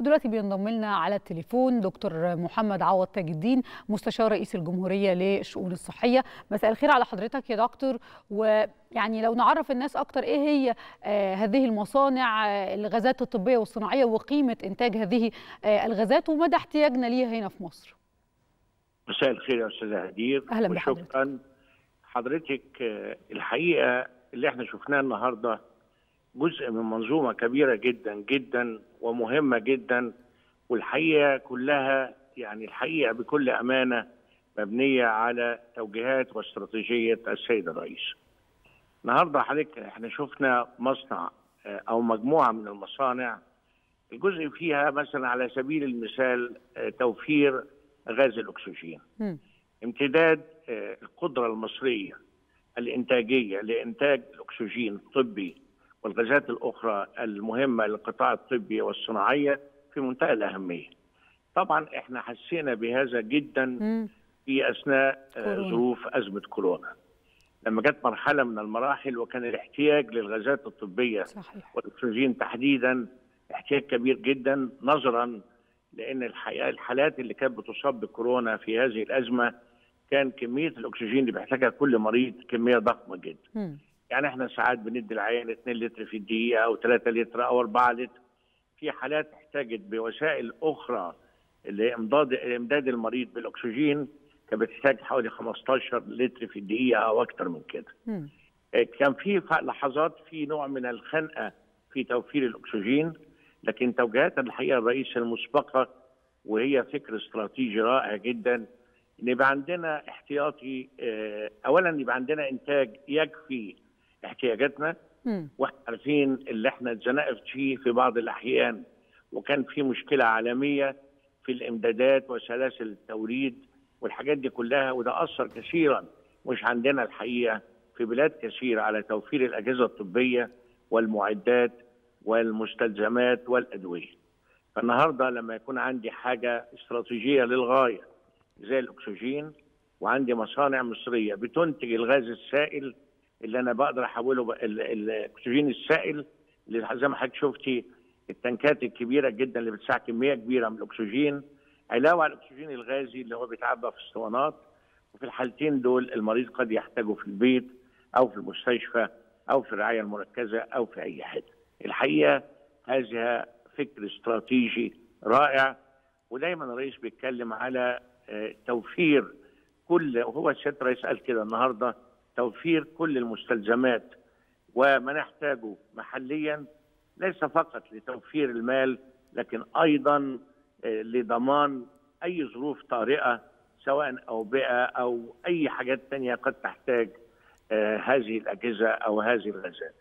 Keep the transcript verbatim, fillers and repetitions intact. ودلوقتي بينضم لنا على التليفون دكتور محمد عوض تاج الدين، مستشار رئيس الجمهورية للشؤون الصحية. مساء الخير على حضرتك يا دكتور، ويعني لو نعرف الناس أكتر إيه هي هذه المصانع الغازات الطبية والصناعية وقيمة إنتاج هذه الغازات ومدى احتياجنا ليها هنا في مصر. مساء الخير يا أستاذة هدير. أهلا بحضرتك. وشكرا حضرتك. الحقيقة اللي احنا شفناه النهاردة جزء من منظومة كبيرة جدا جدا ومهمة جدا، والحقيقة كلها يعني الحقيقة بكل أمانة مبنية على توجيهات واستراتيجية السيد الرئيس. النهاردة حضرتك احنا شفنا مصنع أو مجموعة من المصانع الجزء فيها مثلا على سبيل المثال توفير غاز الأكسجين، امتداد القدرة المصرية الإنتاجية لإنتاج الأكسجين الطبي والغازات الأخرى المهمة للقطاع الطبي والصناعية في منتهى الأهمية. طبعا احنا حسينا بهذا جدا في أثناء ظروف أزمة كورونا، لما جت مرحلة من المراحل وكان الاحتياج للغازات الطبية صحيح. والأكسجين تحديدا احتياج كبير جدا، نظرا لأن الحقيقة الحالات اللي كانت بتصاب بكورونا في هذه الأزمة كان كمية الأكسجين اللي بيحتاجها كل مريض كمية ضخمة جدا. م. يعني احنا ساعات بندي العيان اتنين لتر في الدقيقه او تلاتة لتر او أربعة لتر. في حالات احتاجت بوسائل اخرى لامداد امداد المريض بالاكسجين كانت بتحتاج حوالي خمستاشر لتر في الدقيقه او اكتر من كده. كان في لحظات في نوع من الخنقه في توفير الاكسجين، لكن توجيهات الحقيقه الرئيس المسبقه وهي فكر استراتيجي رائع جدا ان يبقى عندنا احتياطي، اولا يبقى عندنا انتاج يكفي احتياجاتنا. واحنا عارفين اللي احنا اتزنقت فيه في بعض الاحيان، وكان في مشكله عالميه في الامدادات وسلاسل التوريد والحاجات دي كلها، وده اثر كثيرا مش عندنا الحقيقه في بلاد كثيره على توفير الاجهزه الطبيه والمعدات والمستلزمات والادويه. فالنهارده لما يكون عندي حاجه استراتيجيه للغايه زي الاكسجين وعندي مصانع مصريه بتنتج الغاز السائل اللي انا بقدر احوله الاكسجين السائل زي ما حضرتك شفتي التنكات الكبيره جدا اللي بتسع كميه كبيره من الاكسجين، علاوه على الاكسجين الغازي اللي هو بيتعبى في اسطوانات، وفي الحالتين دول المريض قد يحتاجه في البيت او في المستشفى او في الرعايه المركزه او في اي حته. الحقيقه هذا فكر استراتيجي رائع، ودايما الرئيس بيتكلم على توفير كل، وهو السيد الرئيس قال كده النهارده، توفير كل المستلزمات وما نحتاجه محليا، ليس فقط لتوفير المال لكن ايضا لضمان اي ظروف طارئه سواء اوبئه او اي حاجات ثانيه قد تحتاج هذه الاجهزه او هذه الغازات.